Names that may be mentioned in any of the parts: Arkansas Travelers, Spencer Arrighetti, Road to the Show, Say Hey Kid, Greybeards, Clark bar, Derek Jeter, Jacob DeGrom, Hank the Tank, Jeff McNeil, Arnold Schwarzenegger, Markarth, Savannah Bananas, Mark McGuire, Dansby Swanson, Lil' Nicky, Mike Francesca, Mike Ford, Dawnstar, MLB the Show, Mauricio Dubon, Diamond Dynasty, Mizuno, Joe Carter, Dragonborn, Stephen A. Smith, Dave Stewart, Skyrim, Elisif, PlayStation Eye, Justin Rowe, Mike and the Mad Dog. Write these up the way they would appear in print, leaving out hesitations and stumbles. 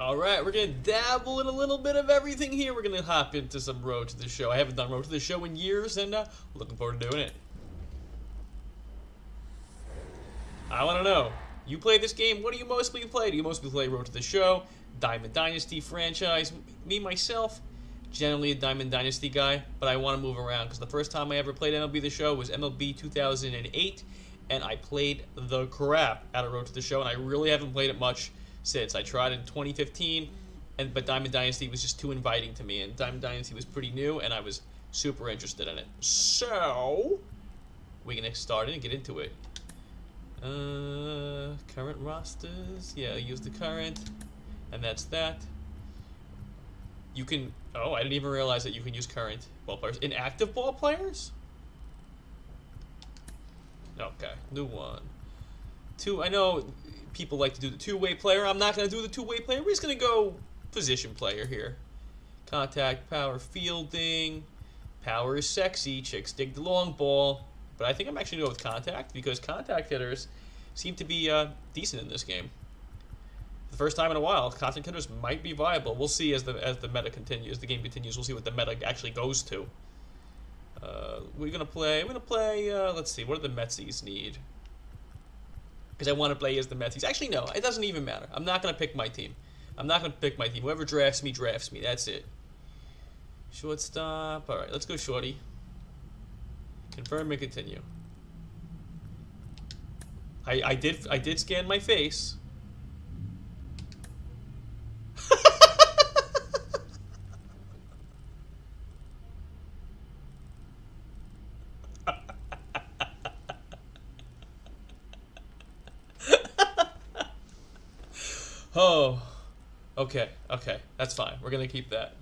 Alright, we're going to dabble in a little bit of everything here. We're going to hop into some Road to the Show. I haven't done Road to the Show in years, and looking forward to doing it. I want to know, you play this game, what do you mostly play? Do you mostly play Road to the Show, Diamond Dynasty franchise? Me, myself, generally a Diamond Dynasty guy, but I want to move around because the first time I ever played MLB the Show was MLB 2008, and I played the crap out of Road to the Show, and I really haven't played it much since. I tried in 2015, but Diamond Dynasty was just too inviting to me, and Diamond Dynasty was pretty new, and I was super interested in it. So, we're going to start it and get into it. Current rosters, yeah, use the current, and that's that. You can, oh, I didn't even realize that you can use current ball players. Inactive ball players? Okay, new one. Two, I know people like to do the two-way player. I'm not going to do the two-way player. We're just going to go position player here. Contact, power, fielding. Power is sexy. Chicks dig the long ball. But I think I'm actually going to go with contact because contact hitters seem to be decent in this game. The first time in a while, contact hitters might be viable. We'll see as the meta continues, the game continues. We'll see what the meta actually goes to. We're gonna play. Let's see. What do the Metsies need? Because I want to play as the Metsies. Actually, no. It doesn't even matter. I'm not gonna pick my team. Whoever drafts me, drafts me. That's it. Shortstop. All right. Let's go, shorty. Confirm and continue. I did scan my face. Oh, okay, that's fine. We're gonna keep that.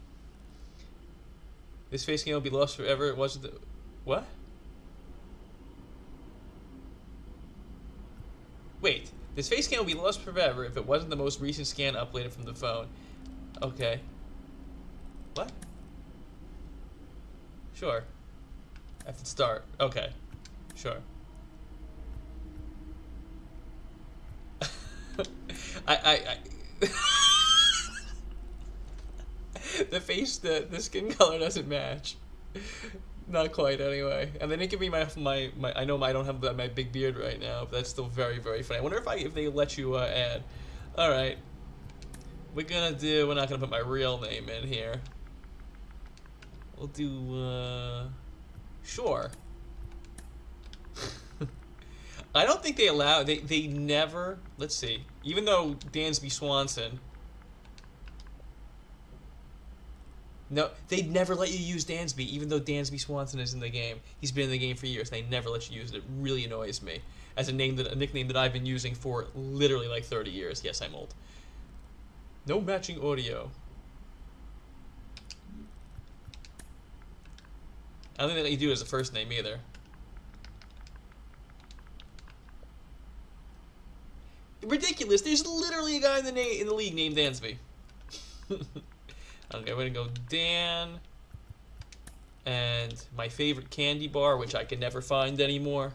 This face scan will be lost forever. It wasn't the what? Wait, this face scan will be lost forever if it wasn't the most recent scan uploaded from the phone. Okay. What? Sure. I have to start. Okay. Sure. The skin color doesn't match. Not quite, anyway. And they didn't give me my I know I don't have my big beard right now, but that's still very, very funny. I wonder if they let you add. All right, we're not gonna put my real name in here. We'll do sure. I don't think they allow. They never. Let's see. Even though Dansby Swanson. No, they'd never let you use Dansby, even though Dansby Swanson is in the game. He's been in the game for years. They never let you use it. It really annoys me. As a nickname that I've been using for literally like 30 years. Yes, I'm old. No matching audio. I don't think they let you do it as a first name either. Ridiculous. There's literally a guy in the league named Dansby. Okay, we're gonna go Dan, and my favorite candy bar, which I can never find anymore,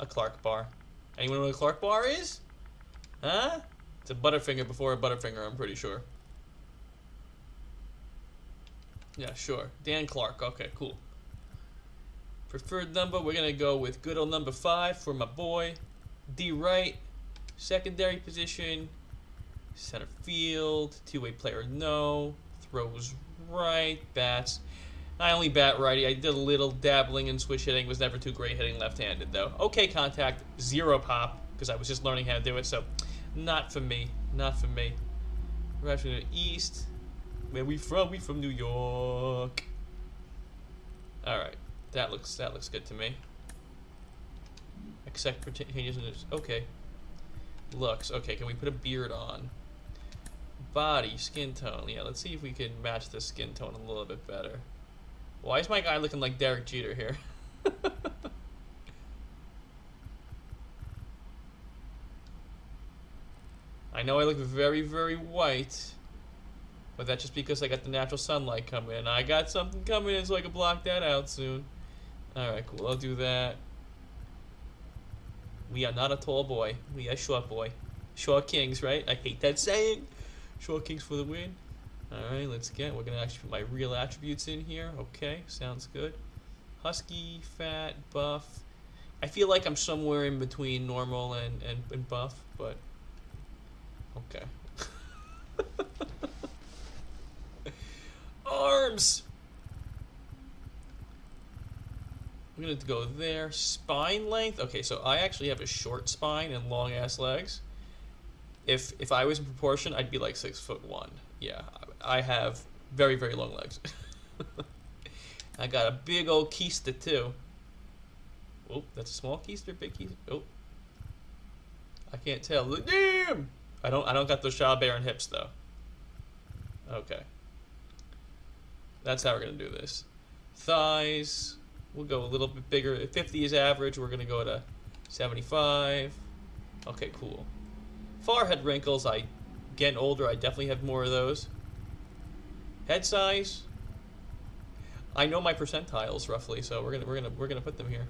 a Clark bar. Anyone know what a Clark bar is? Huh? It's a Butterfinger before a Butterfinger, I'm pretty sure. Yeah, sure. Dan Clark. Okay, cool. Preferred number, we're gonna go with good old number 5 for my boy. D right, secondary position. Center field, two-way player, no. Throws right, bats. I only bat righty. I did a little dabbling in switch hitting. Was never too great hitting left-handed, though. Okay, contact, zero pop, because I was just learning how to do it, so not for me. Not for me. We're actually to the East. Where we from? We from New York. All right. That looks good to me. Except for changes in this. Okay. Looks. Okay, can we put a beard on? Body, skin tone. Yeah, let's see if we can match the skin tone a little bit better. Why is my guy looking like Derek Jeter here? I know I look very, very white, but that's just because I got the natural sunlight coming in. I got something coming in so I can block that out soon. Alright, cool. I'll do that. We are not a tall boy. We are a short boy. Shaw Kings, right? I hate that saying. Shaw Kings for the win. Alright, let's get, we're going to actually put my real attributes in here. Okay, sounds good. Husky, fat, buff. I feel like I'm somewhere in between normal and buff, but... Okay. Arms! I'm going to go there. Spine length. Okay, so I actually have a short spine and long ass legs. If I was in proportion, I'd be like 6'1". Yeah, I have very, very long legs. I got a big old keister too. Oh, that's a small keister, big keister. Oh, I can't tell. Damn! I don't got those Shaw Baron hips though. Okay. That's how we're gonna do this. Thighs. We'll go a little bit bigger. If 50 is average, we're gonna go to 75. Okay, cool. Forehead wrinkles. I getting older. I definitely have more of those. Head size. I know my percentiles roughly, so we're gonna put them here.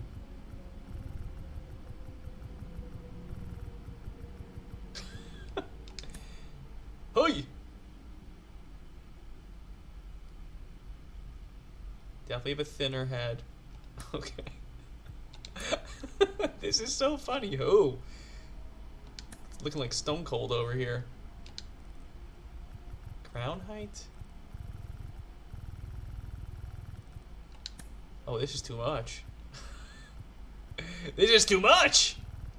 Hey. Definitely have a thinner head. Okay. This is so funny. Oh. Looking like Stone Cold over here. Crown height? Oh, this is too much. This is too much!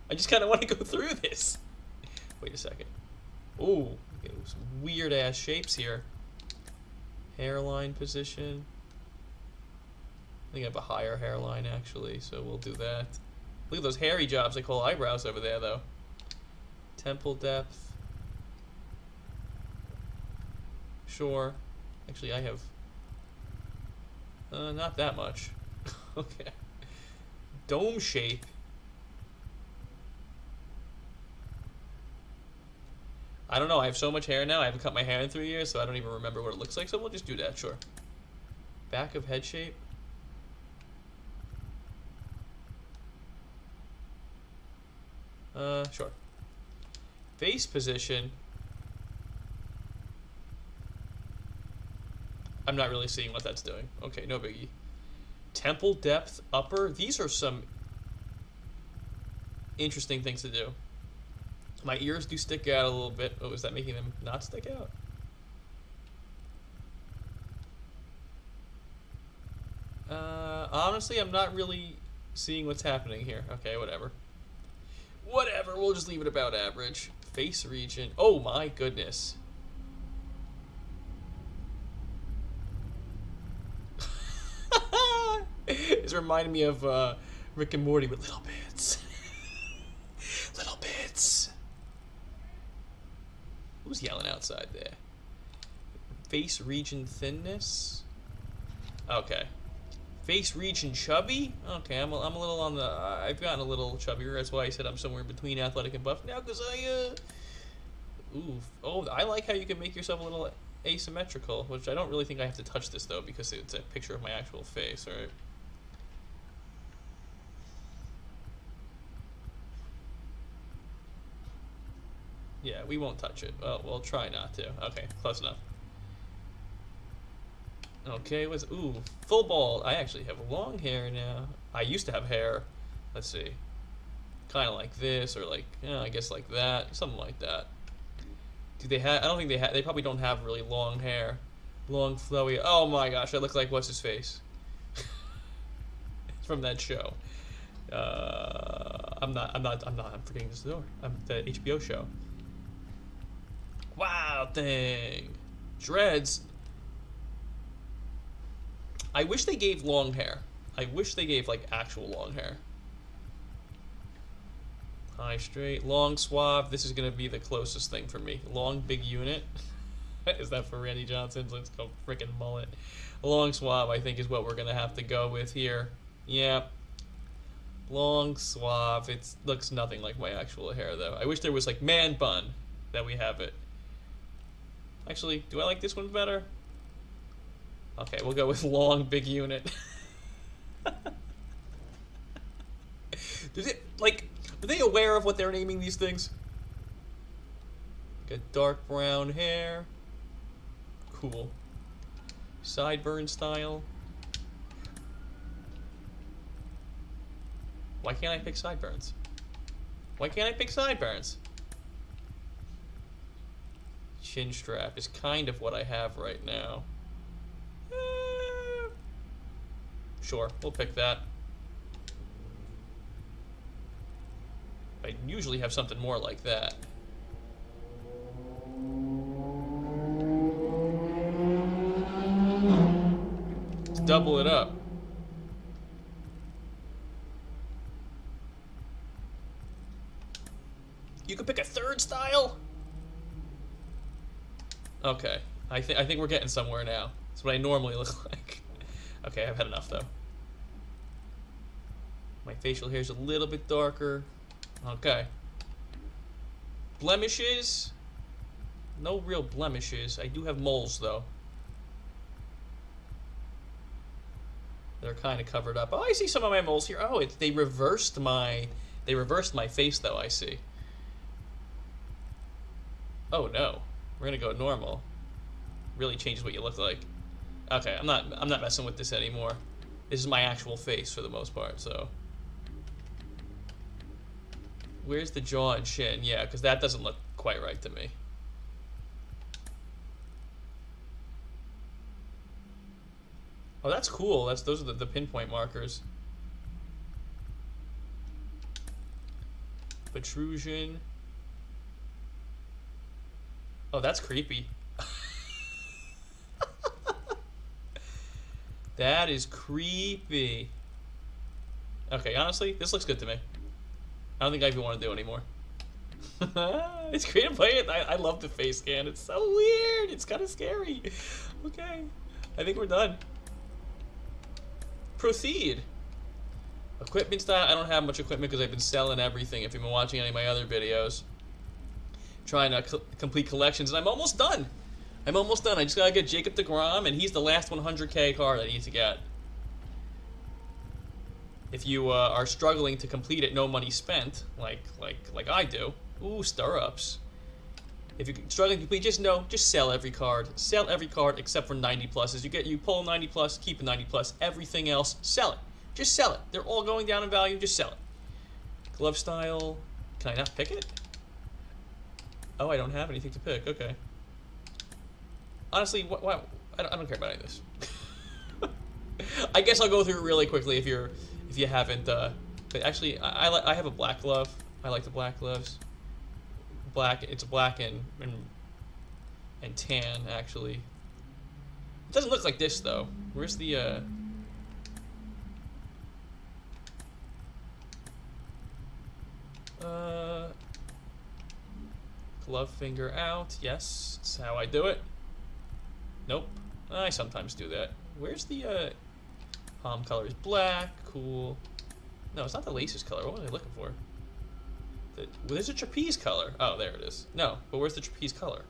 I just kind of want to go through this. Wait a second. Ooh, some weird ass shapes here. Hairline position. I think I have a higher hairline actually, so we'll do that. Look at those hairy jobs they call eyebrows over there though. Temple depth. Sure. Actually, I have not that much. Okay. Dome shape. I don't know. I have so much hair now. I haven't cut my hair in 3 years, so I don't even remember what it looks like. So we'll just do that, sure. Back of head shape. Sure. Face position. I'm not really seeing what that's doing. Okay, no biggie. Temple depth, upper. These are some interesting things to do. My ears do stick out a little bit. Oh, is that making them not stick out? Honestly, I'm not really seeing what's happening here. Okay, whatever. Whatever, we'll just leave it about average. Face region. Oh my goodness. It's reminding me of Rick and Morty with little bits. Little bits. Who's yelling outside there? Face region thinness. Okay. Face region chubby. Okay, I'm a little on the. I've gotten a little chubbier. That's why I said I'm somewhere between athletic and buff now, because I. Ooh. Oh, I like how you can make yourself a little asymmetrical, which I don't really think I have to touch this though, because it's a picture of my actual face. All right. Yeah, we won't touch it. Well, we'll try not to. Okay, close enough. Okay, what's... Ooh, full bald. I actually have long hair now. I used to have hair. Let's see. Kind of like this, or like, you know, I guess like that. Something like that. Do they have... I don't think they have... They probably don't have really long hair. Long, flowy... Oh my gosh, I look like what's-his-face. From that show. I'm forgetting this door. I'm the HBO show. Wow, thing. Dreads... I wish they gave long hair. I wish they gave, like, actual long hair. High straight. Long suave. This is going to be the closest thing for me. Long big unit. Is that for Randy Johnson's? Let's go frickin' mullet. Long suave, I think, is what we're going to have to go with here. Yep. Long suave. It looks nothing like my actual hair, though. I wish there was, like, man bun that we have it. Actually, do I like this one better? Okay, we'll go with long, big unit. Does it, like, are they aware of what they're naming these things? Got dark brown hair. Cool. Sideburn style. Why can't I pick sideburns? Why can't I pick sideburns? Chin strap is kind of what I have right now. Sure, we'll pick that. I usually have something more like that. Let's double it up. You could pick a third style? Okay, I think we're getting somewhere now. That's what I normally look like. Okay, I've had enough though. My facial hair's a little bit darker. Okay. Blemishes? No real blemishes. I do have moles though. They're kind of covered up. Oh, I see some of my moles here. Oh, they reversed my face though, I see. Oh no. We're gonna go normal. Really changes what you look like. Okay, I'm not messing with this anymore. This is my actual face for the most part, so. Where's the jaw and chin? Yeah, because that doesn't look quite right to me. Oh, that's cool. Those are the pinpoint markers. Protrusion. Oh, that's creepy. That is creepy. Okay, honestly, this looks good to me. I don't think I even want to do it anymore. It's great to play it. I love the face scan. It's so weird. It's kind of scary. Okay, I think we're done. Proceed. Equipment style. I don't have much equipment because I've been selling everything. If you've been watching any of my other videos, trying to complete collections, and I'm almost done. I'm almost done. I just gotta get Jacob DeGrom, and he's the last 100K card I need to get. If you are struggling to complete it, no money spent, like I do. Ooh, stirrups. If you're struggling to complete, just sell every card. Sell every card except for 90 pluses. You pull 90 plus, keep a 90 plus. Everything else, sell it. Just sell it. They're all going down in value. Just sell it. Glove style. Can I not pick it? Oh, I don't have anything to pick. Okay. Honestly, why? I don't care about any of this. I guess I'll go through really quickly if you haven't. But actually, I have a black glove. I like the black gloves. Black. It's black and tan actually. It doesn't look like this though. Where's the? Glove finger out. Yes, that's how I do it. Nope. I sometimes do that. Where's the palm color is black. Cool. No, it's not the laces color. What was I looking for? There's a trapeze color. Oh, there it is. No, but where's the trapeze color?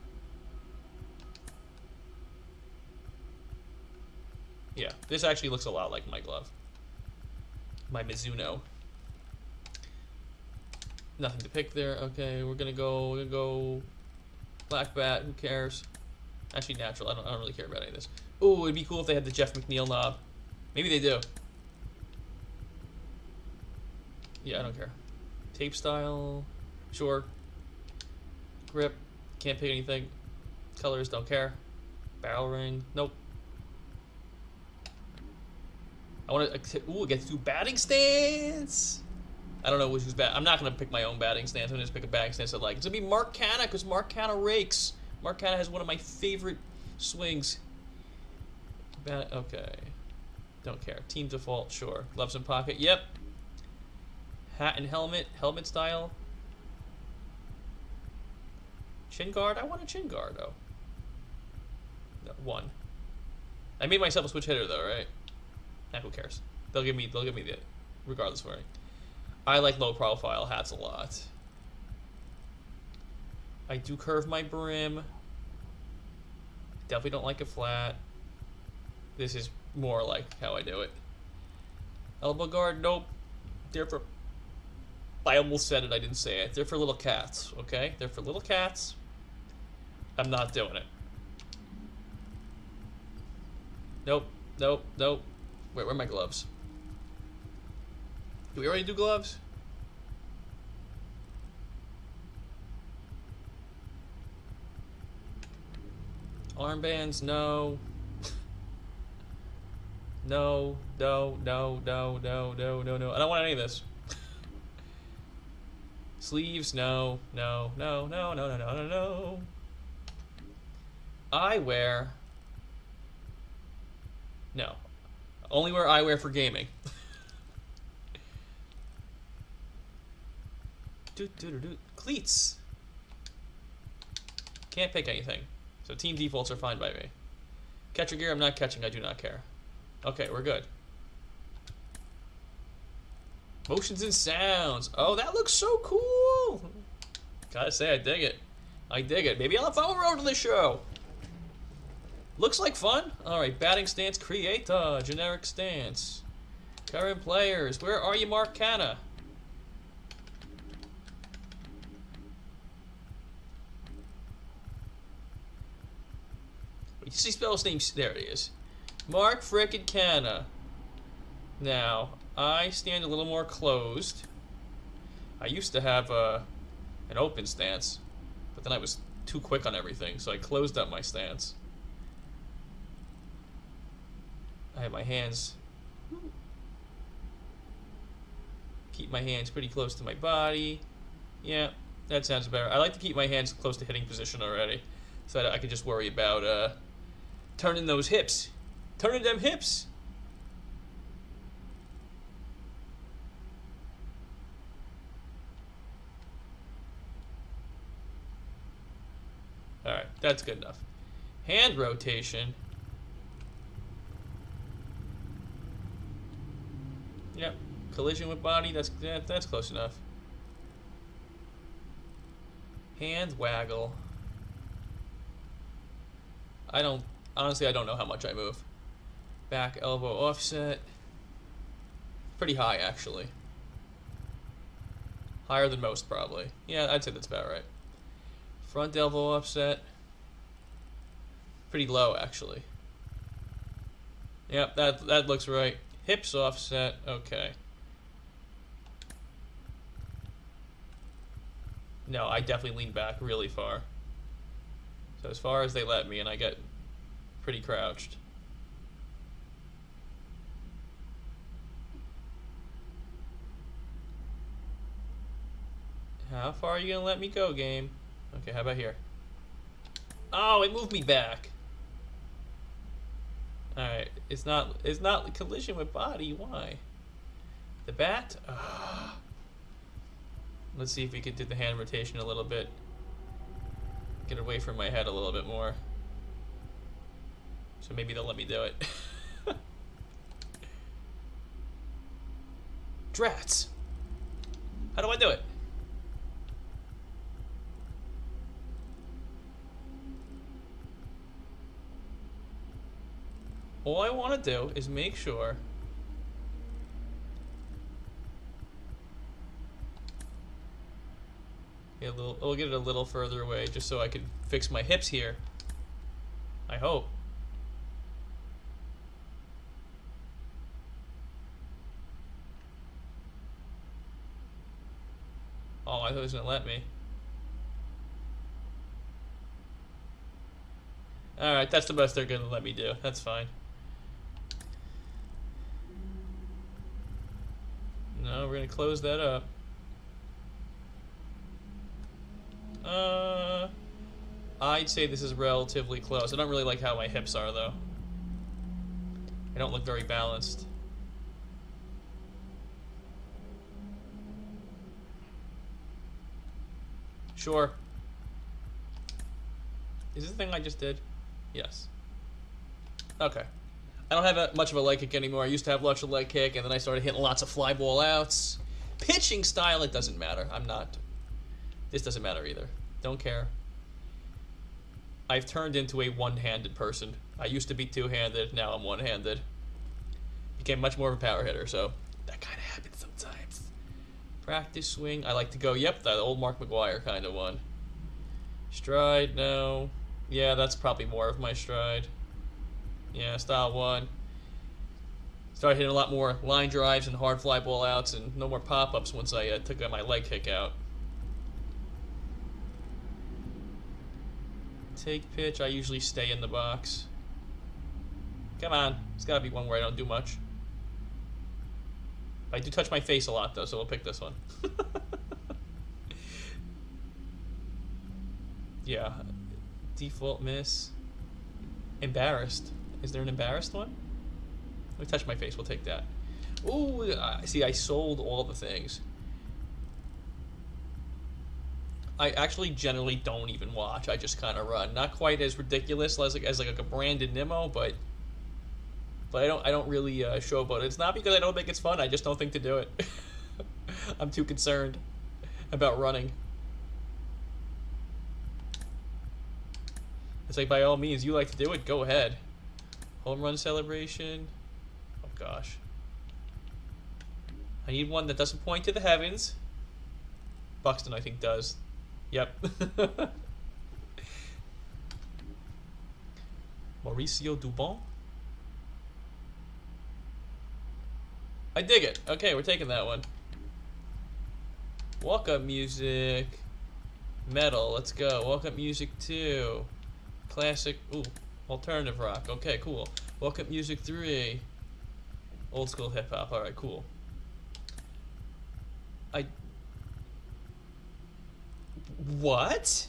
Yeah, this actually looks a lot like my glove. My Mizuno. Nothing to pick there. Okay, we're gonna go black bat. Who cares? Actually, natural. I don't really care about any of this. Ooh, it'd be cool if they had the Jeff McNeil knob. Maybe they do. Yeah, I don't care. Tape style. Sure. Grip. Can't pick anything. Colors. Don't care. Barrel ring. Nope. I want to. Ooh, get to do batting stance. I don't know which is bad. I'm not going to pick my own batting stance. I'm going to just pick a batting stance I like. It's going to be Mark Canha because Mark Canha rakes. Mark Canha has one of my favorite swings. Okay. Don't care. Team default, sure. Gloves in pocket, yep. Hat and helmet. Helmet style. Chin guard. I want a chin guard, though. No, one. I made myself a switch hitter, though, right? Nah, who cares? They'll give me the regardless wearing. I like low profile hats a lot. I do curve my brim. Definitely don't like it flat. This is more like how I do it. Elbow guard, nope. They're for, I almost said it, I didn't say it. They're for little cats, okay? They're for little cats. I'm not doing it. Nope, nope, nope. Wait, where are my gloves? Do we already do gloves? Armbands, no. No, no, no, no, no, no, no, no. I don't want any of this. Sleeves, no, no, no, no, no, no, no, no, no. Eyewear. No. Only wear eyewear for gaming. Cleats. Can't pick anything. So team defaults are fine by me. Catcher gear, I'm not catching. I do not care. Okay, we're good. Motions and sounds. Oh, that looks so cool. Gotta say, I dig it. I dig it. Maybe I'll have fun with Road to the Show. Looks like fun. All right, batting stance, creator, generic stance. Current players. Where are you, Mark Canha? You see spell's name? There it is. Mark frickin' Canha. Now, I stand a little more closed. I used to have an open stance, but then I was too quick on everything, so I closed up my stance. I have my hands. Keep my hands pretty close to my body. Yeah, that sounds better. I like to keep my hands close to hitting position already, so that I can just worry about turning those hips. Turning them hips. All right, that's good enough. Hand rotation. Yep, collision with body. That's close enough. Hand waggle. Honestly, I don't know how much I move. Back elbow offset. Pretty high, actually. Higher than most, probably. Yeah, I'd say that's about right. Front elbow offset. Pretty low, actually. Yep, that looks right. Hips offset. Okay. No, I definitely lean back really far. So as far as they let me, and I get pretty crouched. How far are you gonna let me go, game? Okay, how about here? Oh, it moved me back. Alright, it's not collision with body, why? The bat? Ugh. Let's see if we can do the hand rotation a little bit. Get away from my head a little bit more. So maybe they'll let me do it. Drats! How do I do it? All I want to do is make sure I'll get it a little further away just so I can fix my hips here. I hope. Oh, I thought it was going to let me. Alright, that's the best they're going to let me do. That's fine. No, we're going to close that up. I'd say this is relatively close. I don't really like how my hips are, though. I don't look very balanced. Sure. Is this the thing I just did? Yes. Okay. I don't have much of a leg kick anymore. I used to have lots of leg kick, and then I started hitting lots of fly ball outs. Pitching style, it doesn't matter. This doesn't matter either. Don't care. I've turned into a one-handed person. I used to be two-handed, now I'm one-handed. Became much more of a power hitter, so that kind of happens sometimes. Practice swing, I like to go, yep, that old Mark McGuire kind of one. Stride, no. Yeah, that's probably more of my stride. Yeah, style one. Started hitting a lot more line drives and hard fly ball outs and no more pop-ups once I took my leg kick out. Take pitch, I usually stay in the box. Come on, it's gotta be one where I don't do much. I do touch my face a lot though, so we'll pick this one. Yeah, default miss. Embarrassed. Is there an embarrassed one? Let me touch my face, we'll take that. Ooh, see, I sold all the things. I actually generally don't even watch. I just kind of run. Not quite as ridiculous as like a branded Nimmo, but I don't really show about it. It's not because I don't think it's fun. I just don't think to do it. I'm too concerned about running. It's like, by all means, you like to do it, go ahead. Home run celebration. Oh gosh. I need one that doesn't point to the heavens. Buxton, I think, does. Yep. Mauricio Dubon. I dig it. Okay, we're taking that one. Walk-up music. Metal. Let's go. Walk-up music 2. Classic. Ooh. Alternative rock. Okay, cool. Walk-up music 3. Old school hip-hop. Alright, cool. What?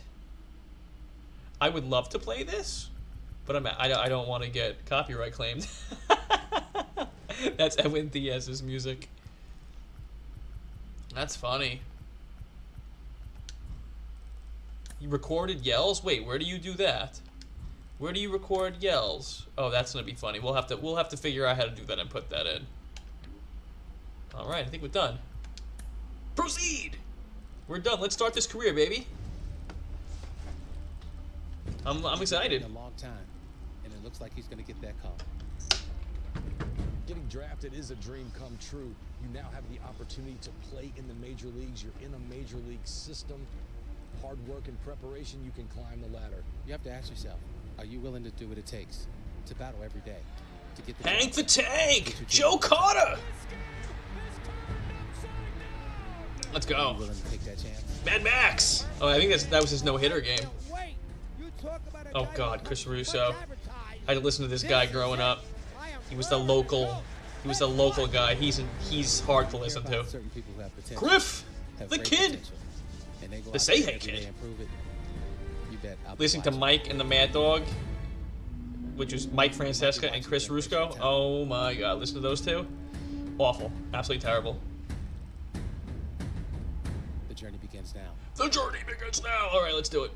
I would love to play this, but I don't want to get copyright claimed. That's Edwin Diaz's music. That's funny. You recorded yells? Wait, where do you do that? Where do you record yells? Oh, that's gonna be funny. We'll have to figure out how to do that and put that in. All right, I think we're done. Proceed. We're done. Let's start this career, baby. I'm excited. A long time, and it looks like he's going to get that call. Getting drafted is a dream come true. You now have the opportunity to play in the major leagues. You're in a major league system. Hard work and preparation, you can climb the ladder. You have to ask yourself, are you willing to do what it takes to battle every day to get the Hank the Tank, Joe Carter. Let's go. Take that chance. Mad Max! Oh, I think that was his no-hitter game. Oh, God, Chris Russo. I had to listen to this guy growing up. He was the local guy. He's hard to listen to. Griff! The Kid! The Say Hey Kid. Listening to Mike and the Mad Dog, which is Mike Francesca and Chris Russo. Oh, my God. Listen to those two. Awful. Absolutely terrible. The journey begins now. All right, let's do it.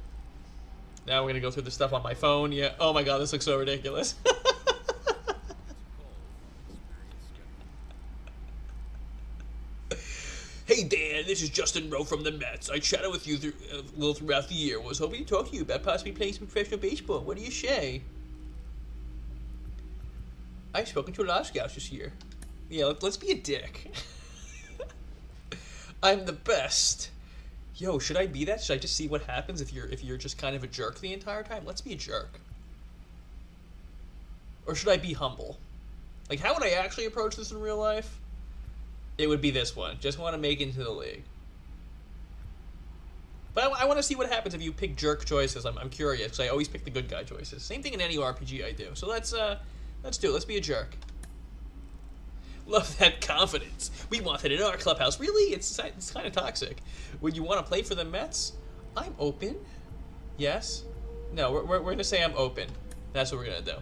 Now we're going to go through the stuff on my phone. Yeah. Oh, my God. This looks so ridiculous. Hey, Dan. This is Justin Rowe from the Mets. I chatted with you throughout the year. Was hoping to talk to you about possibly playing some professional baseball. What do you say? I've spoken to a lot of scouts this year. Yeah, let's be a dick. I'm the best. Yo, should I be that? Should I just see what happens if you're just kind of a jerk the entire time? Let's be a jerk. Or should I be humble? Like, how would I actually approach this in real life? It would be this one. Just want to make it into the league. But I want to see what happens if you pick jerk choices. I'm curious, because I always pick the good guy choices. Same thing in any RPG I do. So let's do it. Let's be a jerk. Love that confidence. We want it in our clubhouse. Really? It's kind of toxic. Would you want to play for the Mets? I'm open. Yes. No, we're going to say I'm open. That's what we're going to do.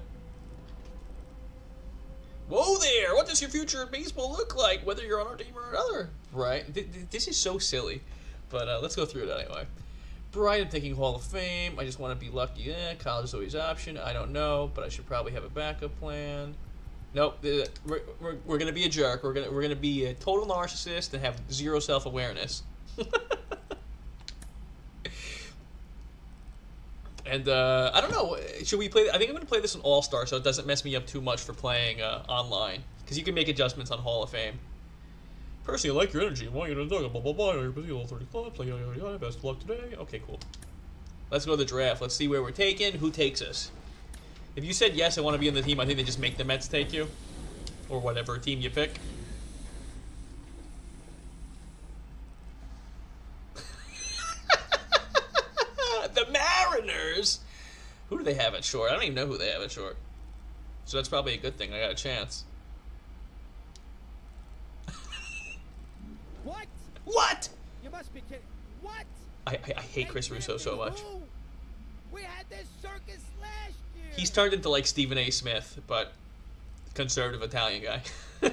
Whoa there! What does your future in baseball look like, whether you're on our team or another? Right? This is so silly. But let's go through it anyway. Brian, I'm thinking Hall of Fame. I just want to be lucky. Yeah, college is always an option. I don't know, but I should probably have a backup plan. Nope, we're gonna be a jerk. We're gonna be a total narcissist and have zero self-awareness. And I don't know. Should we play? I think I'm gonna play this in All-Star, so it doesn't mess me up too much for playing online, because you can make adjustments on Hall of Fame. Personally, I like your energy. Why you don't talk? Blah blah blah. You're busy all 30 clubs. Best of luck today. Okay, cool. Let's go to the draft. Let's see where we're taken. Who takes us? If you said, yes, I want to be on the team, I think they just make the Mets take you. Or whatever team you pick. The Mariners! Who do they have at short? I don't even know who they have at short. So that's probably a good thing. I got a chance. What? What? You must be kidding. What? I hate Chris Russo so much. We had this circus last year. He's turned into like Stephen A. Smith, but conservative Italian guy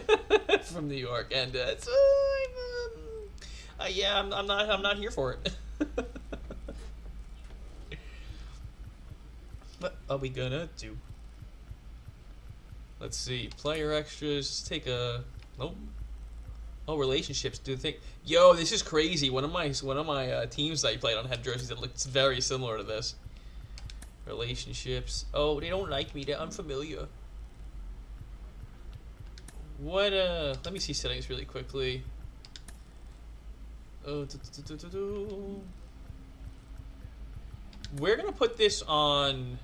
from New York, and it's, yeah, I'm not here for it. What are we gonna do? Let's see, player extras. Take a nope. Oh, relationships. Do think? Yo, this is crazy. One of my teams that I played on had jerseys that looked very similar to this. Relationships. Oh, they don't like me. They're unfamiliar. What? Let me see settings really quickly. Oh, we're gonna put this on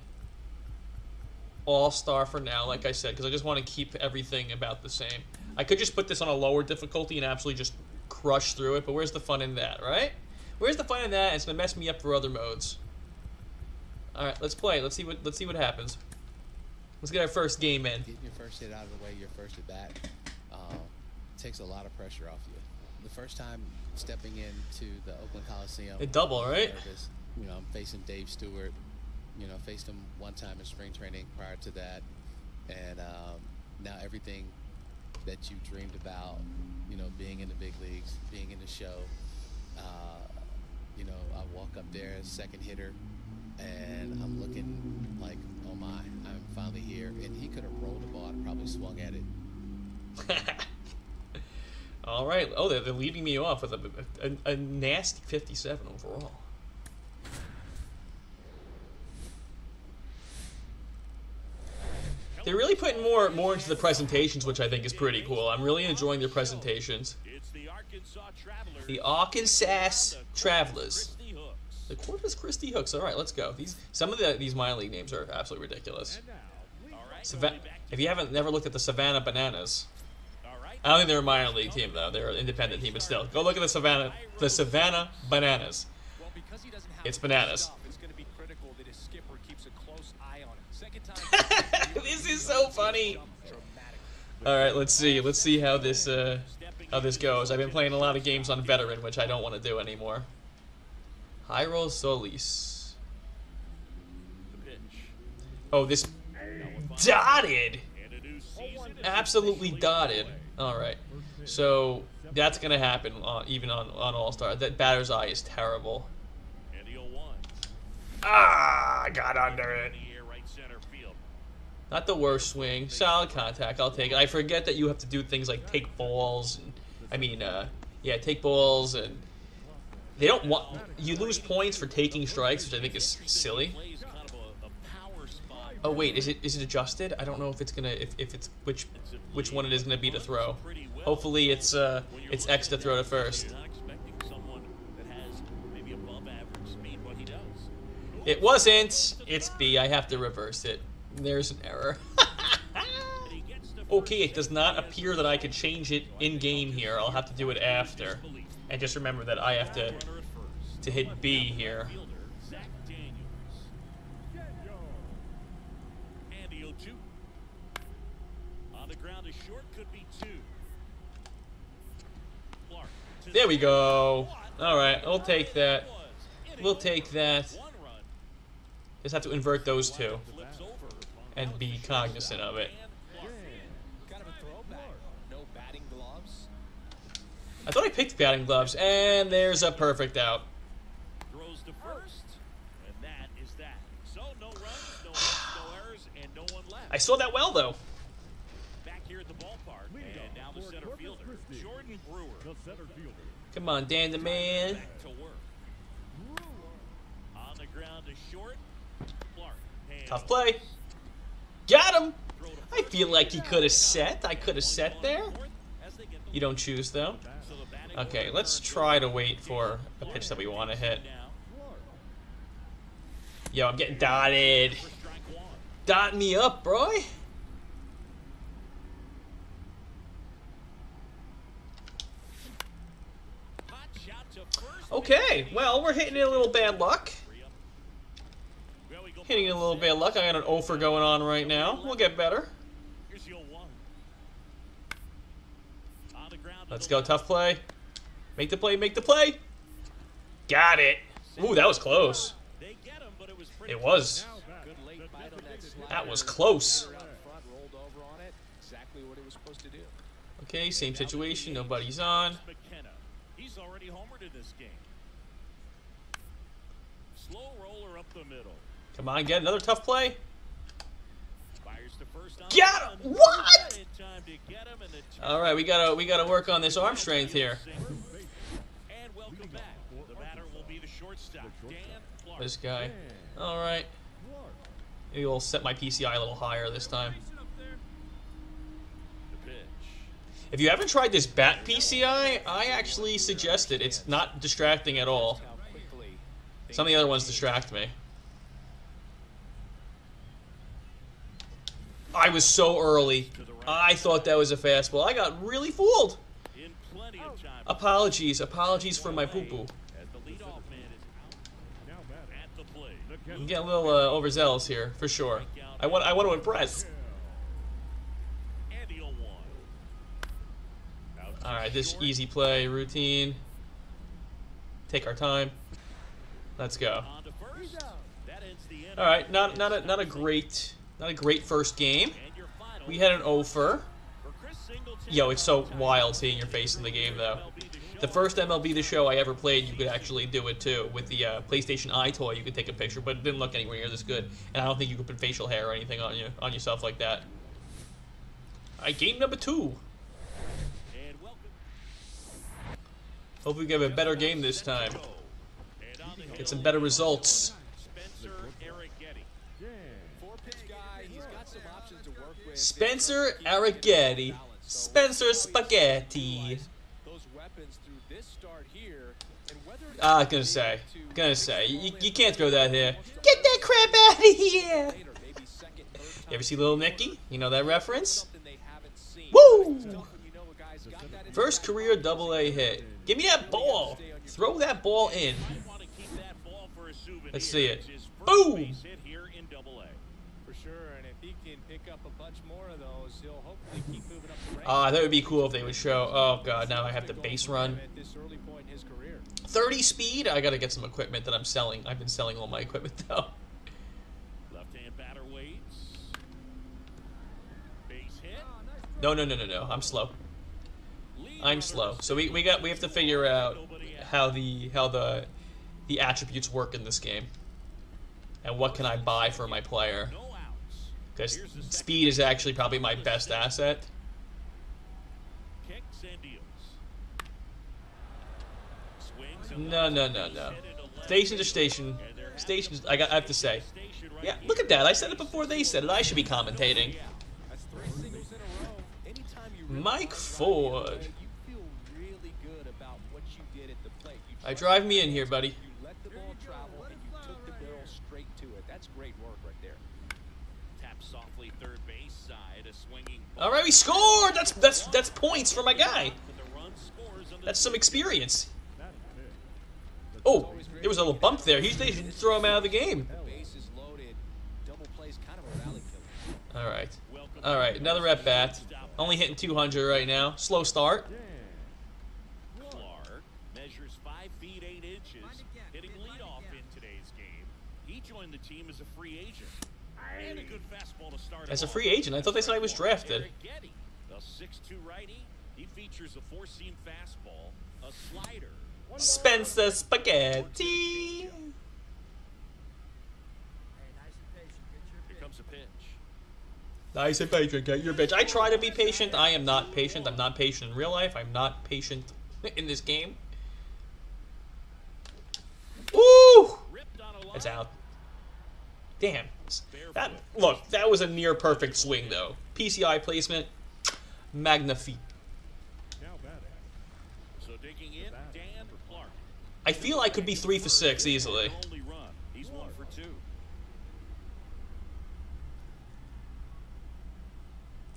All-Star for now, like I said, because I just want to keep everything about the same. I could just put this on a lower difficulty and absolutely just crush through it, but where's the fun in that, right? Where's the fun in that? It's gonna mess me up for other modes. All right, let's play. Let's see what happens. Let's get our first game in. Getting your first hit out of the way, your first at bat, takes a lot of pressure off you. The first time stepping into the Oakland Coliseum, it double, right? Nervous. You know, I'm facing Dave Stewart. You know, faced him one time in spring training prior to that, and now everything that you dreamed about, you know, being in the big leagues, being in the show, you know, I walk up there as second hitter, and I'm looking like, oh my, I'm finally here. And he could have rolled the ball and probably swung at it. All right. Oh, they're leading me off with a nasty 57 overall. They're really putting more into the presentations, which I think is pretty cool. I'm really enjoying their presentations. It's the Arkansas Travelers. The Arkansas Travelers. The Corpus Christi Hooks. All right, let's go. Some of these minor league names are absolutely ridiculous. If you haven't never looked at the Savannah Bananas, I don't think they're a minor league team though. They're an independent team, but still, go look at the Savannah Bananas. It's bananas. This is so funny. All right, let's see how this goes. I've been playing a lot of games on veteran, which I don't want to do anymore. Jairo Solis. Oh, this dotted, absolutely dotted. All right, so that's gonna happen even on All-Star. That batter's eye is terrible. Ah, I got under it. Not the worst swing. Solid contact. I'll take it. I forget that you have to do things like take balls. And, yeah, take balls, and they don't want you lose points for taking strikes, which I think is silly. Oh wait, is it adjusted? I don't know if it's gonna if it's which one it is gonna be to throw. Hopefully it's X to throw to first. It wasn't. It's B. I have to reverse it. There's an error. Okay, it does not appear that I could change it in game here. I'll have to do it after. And just remember that I have to hit B here. There we go. All right, I'll take that. We'll take that. Just have to invert those two and be cognizant of it. I thought I picked batting gloves, and there's a perfect out. I saw that well, though. Come on, Dan the man. Tough play. Got him! I feel like he could have set. I could have set there. You don't choose, though. Okay, let's try to wait for a pitch that we want to hit. Yo, I'm getting dotted. Dot me up, bro. Okay, well, we're hitting a little bad luck. Hitting a little bad luck. I got an 0-fer going on right now. We'll get better. Let's go, tough play. Make the play, make the play. Got it. Ooh, that was close. It was. That was close. Okay, same situation. Nobody's on. He's already homered in this game. Slow roller up the middle. Come on, get another tough play. Get him! What? All right, we gotta work on this arm strength here. And welcome back. The batter will be the shortstop, Dan Clark. This guy. All right. Maybe we'll set my PCI a little higher this time. If you haven't tried this bat PCI, I actually suggest it. It's not distracting at all. Some of the other ones distract me. I was so early. I thought that was a fastball. I got really fooled. Apologies. Apologies for my poo-poo. I'm getting a little overzealous here, for sure. I want to impress. All right, this easy play, routine. Take our time. Let's go. All right, not a great first game. We had an 0-fer. Yo, it's so wild seeing your face in the game, though. The first MLB The Show I ever played, you could actually do it, too. With the PlayStation Eye toy, you could take a picture, but it didn't look anywhere near this good. And I don't think you could put facial hair or anything on yourself like that. All right, game number 2. Hope we get a better game this time. Get some better results. Spencer Arrighetti. Spencer Spaghetti. I was gonna say, you can't throw that here. Get that crap out of here! You ever see Lil' Nicky? You know that reference? Woo! First career double-A hit. Give me that ball. Throw that ball in. Let's see it. Boom! That would be cool if they would show. Oh, God, now I have to base run. 30 speed. I got to get some equipment that I'm selling. I've been selling all my equipment, though. No. I'm slow. I'm slow, so we have to figure out how the attributes work in this game, and what can I buy for my player? Because speed is actually probably my best asset. No. Station to station, stations. I have to say, yeah. Look at that! I said it before they said it. I should be commentating. Mike Ford. I drive me in here, buddy. All right, we scored. That's points for my guy. That's some experience. Oh, there was a little bump there. They should throw him out of the game. All right, another at bat. Only hitting 200 right now. Slow start. Clark measures 5 feet 8 inches, hitting leadoff in today's game. He joined the team as a free agent. And a good fastball to start. As a free agent, I thought they said I was drafted. The 6'2" righty, he features a four-seam fastball, a slider. Spencer Spaghetti. Here comes a pitch. Nice and patient, get your bitch. I try to be patient. I am not patient. I'm not patient in real life. I'm not patient in this game. Woo! That's out. Damn. Look, that was a near perfect swing, though. PCI placement, magnifique. I feel I could be 3 for 6 easily.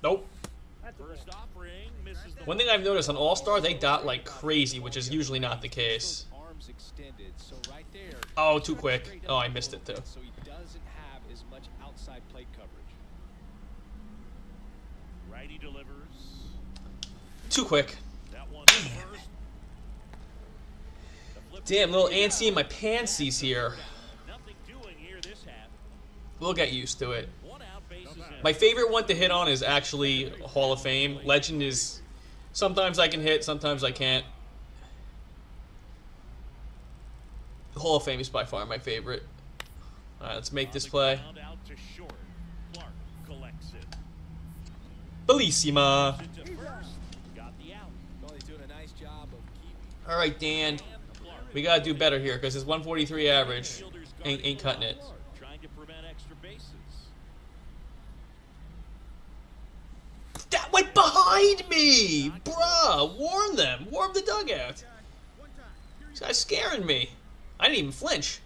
Nope. One thing I've noticed on All-Star, they dot like crazy, which is usually not the case. Oh, too quick. Oh, I missed it, too. So he doesn't have as much outside plate coverage. Righty delivers. Too quick. Damn, little antsy in my pansies here. We'll get used to it. My favorite one to hit on is actually Hall of Fame. Legend is sometimes I can hit, sometimes I can't. Hall of Fame is by far my favorite. All right, let's make this play. Bellissima. All right, Dan. We got to do better here because his 143 average ain't cutting it. That went behind me! Bruh, warn them. Warm the dugout. This guy's scaring me. I didn't even flinch.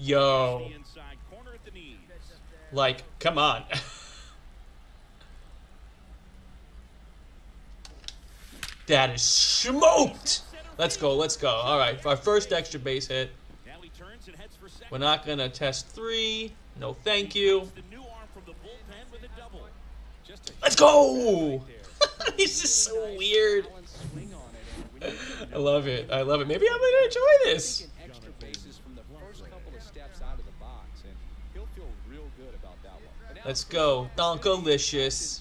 Yo. Like, come on. That is smoked! Let's go, let's go. All right, our first extra base hit. We're not going to test three. No thank you. Let's go! He's just so weird. I love it. I love it. Maybe I'm going to enjoy this. Let's go. Donkalicious.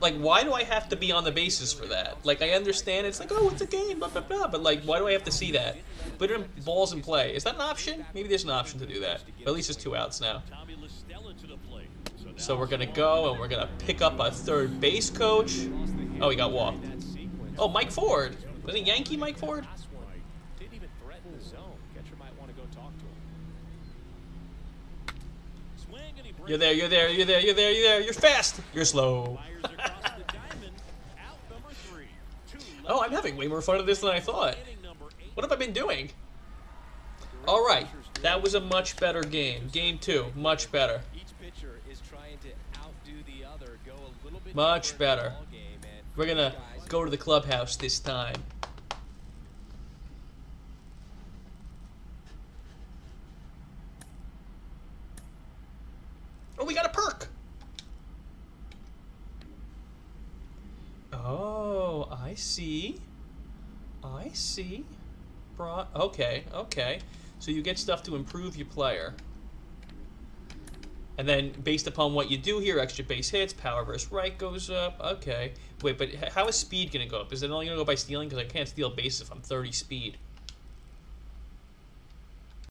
Like, why do I have to be on the bases for that? Like, I understand it's like, oh, it's a game, blah, blah, blah. But, like, why do I have to see that? Put in balls in play. Is that an option? Maybe there's an option to do that. But at least there's two outs now. So we're going to go, and we're going to pick up our third base coach. Oh, he got walked. Oh, Mike Ford. Was it Yankee Mike Ford? You're there, you're there, you're there, you're there, you're there. You're fast. You're slow. Oh, I'm having way more fun of this than I thought. What have I been doing? All right. That was a much better game. Game two, much better. Much better. We're going to go to the clubhouse this time. Oh, we got a perk. Oh, I see. I see. Okay, okay. So you get stuff to improve your player. And then based upon what you do here, extra base hits, power versus right goes up. Okay. Wait, but how is speed going to go up? Is it only going to go by stealing? Because I can't steal base if I'm 30 speed.